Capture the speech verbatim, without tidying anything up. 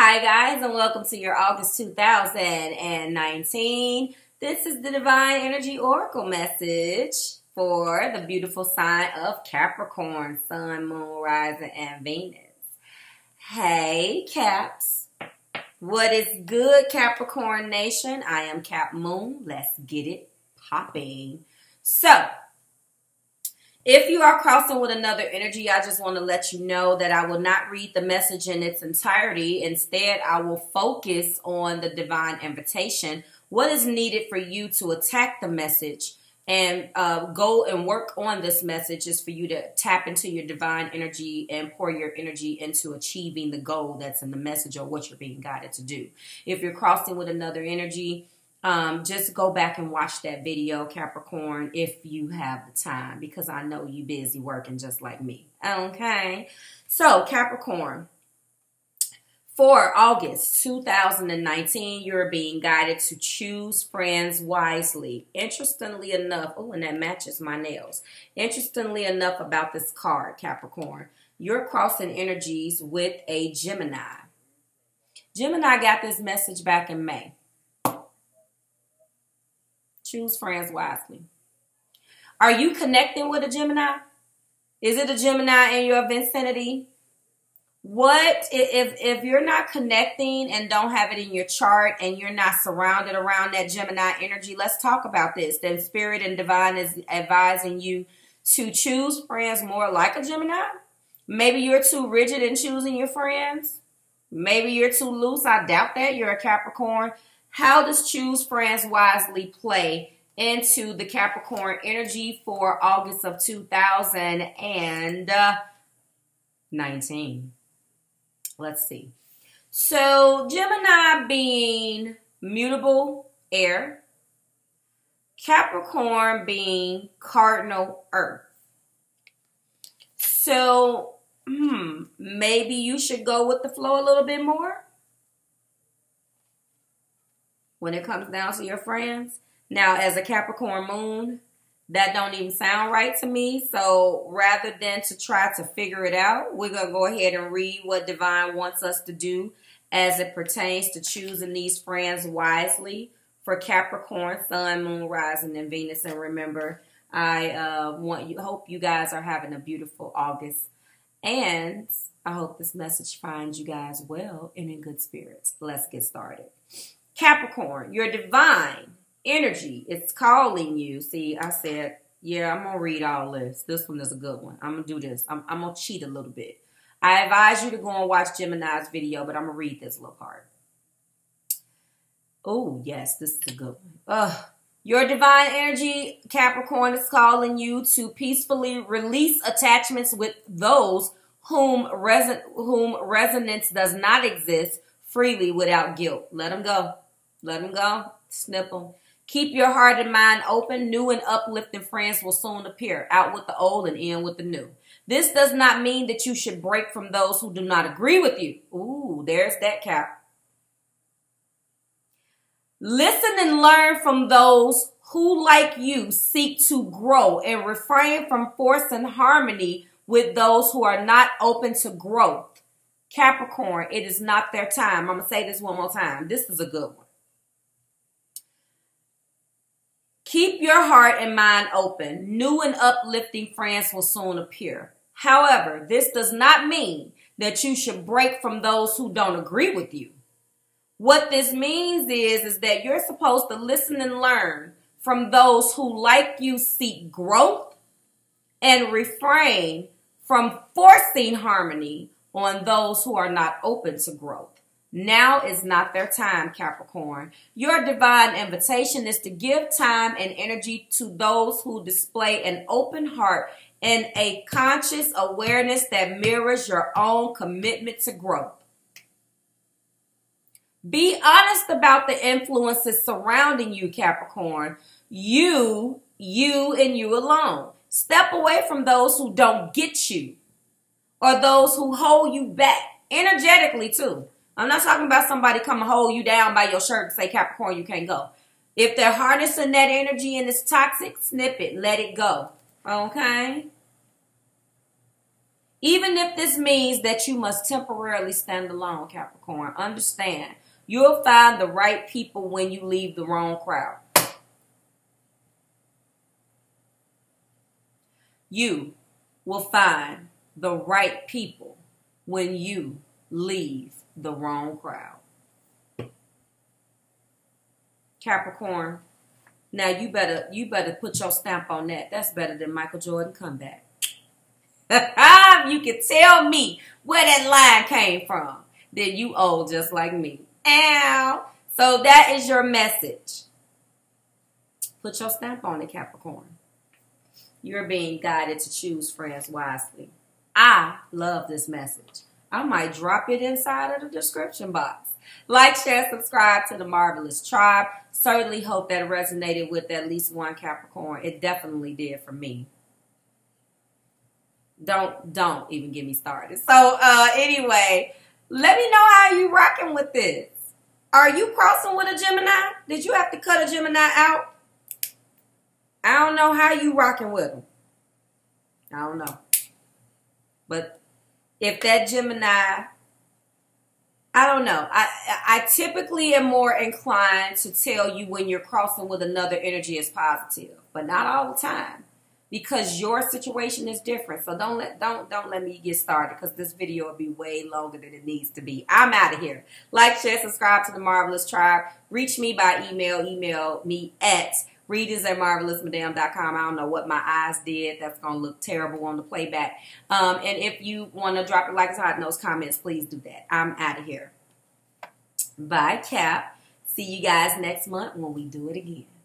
Hi guys, and welcome to your August two thousand nineteen. This is the Divine Energy Oracle Message for the beautiful sign of Capricorn, Sun, Moon, Rising, and Venus. Hey Caps, what is good Capricorn Nation? I am Cap Moon. Let's get it popping. So, if you are crossing with another energy, I just want to let you know that I will not read the message in its entirety. Instead, I will focus on the divine invitation, what is needed for you to attack the message and uh, go and work on this message is for you to tap into your divine energy and pour your energy into achieving the goal that's in the message or what you're being guided to do. If you're crossing with another energy, Um, just go back and watch that video, Capricorn, if you have the time, because I know you busy working just like me. Okay. So Capricorn, for August two thousand nineteen, you're being guided to choose friends wisely. Interestingly enough, oh, and that matches my nails. Interestingly enough about this card, Capricorn, you're crossing energies with a Gemini. Gemini got this message back in May. Choose friends wisely. Are you connecting with a Gemini? Is it a Gemini in your vicinity? What if, if you're not connecting and don't have it in your chart and you're not surrounded around that Gemini energy? Let's talk about this. Then Spirit and Divine is advising you to choose friends more like a Gemini. Maybe you're too rigid in choosing your friends. Maybe you're too loose. I doubt that. You're a Capricorn. How does choose friends wisely play into the Capricorn energy for August of two thousand nineteen? Let's see. So Gemini being mutable air, Capricorn being cardinal earth. So hmm, maybe you should go with the flow a little bit more when it comes down to your friends. Now, as a Capricorn moon, that don't even sound right to me. So rather than to try to figure it out, we're going to go ahead and read what Divine wants us to do as it pertains to choosing these friends wisely for Capricorn, Sun, Moon, Rising, and Venus. And remember, I uh, want you. hope you guys are having a beautiful August. And I hope this message finds you guys well and in good spirits. Let's get started. Capricorn, your divine energy is calling you. See, I said, yeah, I'm going to read all this. This one is a good one. I'm going to do this. I'm, I'm going to cheat a little bit. I advise you to go and watch Gemini's video, but I'm going to read this little part. Oh, yes, this is a good one. Ugh. Your divine energy, Capricorn, is calling you to peacefully release attachments with those whom, reson whom resonance does not exist freely without guilt. Let them go. Let them go. Snip them. Keep your heart and mind open. New and uplifting friends will soon appear. Out with the old and in with the new. This does not mean that you should break from those who do not agree with you. Ooh, there's that Cap. Listen and learn from those who, like you, seek to grow and refrain from forcing harmony with those who are not open to growth. Capricorn, it is not their time. I'm going to say this one more time. This is a good one. Keep your heart and mind open. New and uplifting friends will soon appear. However, this does not mean that you should break from those who don't agree with you. What this means is, is that you're supposed to listen and learn from those who, like you, seek growth and refrain from forcing harmony on those who are not open to growth. Now is not their time, Capricorn. Your divine invitation is to give time and energy to those who display an open heart and a conscious awareness that mirrors your own commitment to growth. Be honest about the influences surrounding you, Capricorn. You, you, and you alone. Step away from those who don't get you, or those who hold you back, energetically too. I'm not talking about somebody come and hold you down by your shirt and say, Capricorn, you can't go. If they're harnessing that energy and it's toxic, snip it, let it go, okay? Even if this means that you must temporarily stand alone, Capricorn, understand, you'll find the right people when you leave the wrong crowd. You will find the right people when you leave the wrong crowd. Capricorn, now you better you better put your stamp on that. That's better than Michael Jordan comeback. You can tell me where that line came from. Then you old just like me. Ow. So that is your message. Put your stamp on it, Capricorn. You're being guided to choose friends wisely. I love this message. I might drop it inside of the description box. Like, share, subscribe to The Marvelous Tribe. Certainly hope that it resonated with at least one Capricorn. It definitely did for me. Don't, don't even get me started. So uh, anyway, let me know how you rocking with this. Are you crossing with a Gemini? Did you have to cut a Gemini out? I don't know how you rocking with them. I don't know. But if that Gemini, I don't know. I I typically am more inclined to tell you when you're crossing with another energy is positive, but not all the time, because your situation is different. So don't let don't don't let me get started, because this video will be way longer than it needs to be. I'm out of here. Like, share, subscribe to The Marvelous Tribe. Reach me by email. Email me at Readings at Marvelous Madame dot com. I don't know what my eyes did. That's going to look terrible on the playback. Um, and if you want to drop it like it's hot in those comments, please do that. I'm out of here. Bye, Cap. See you guys next month when we do it again.